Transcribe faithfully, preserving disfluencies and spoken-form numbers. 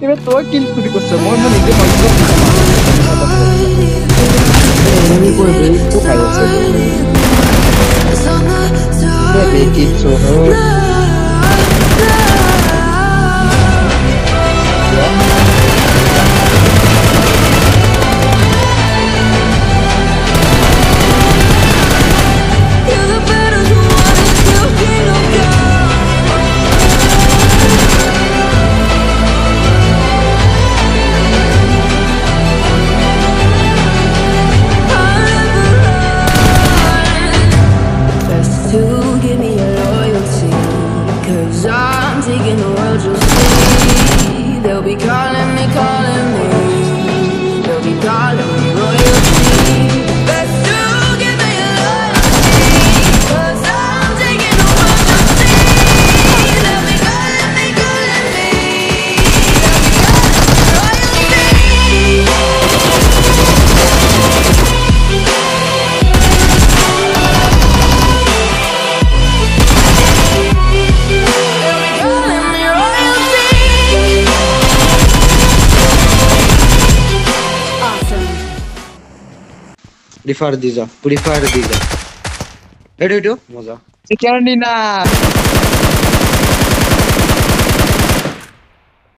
You're so killed to the someone. Prefer these, prefer these. What do you do? Moza. Second enough.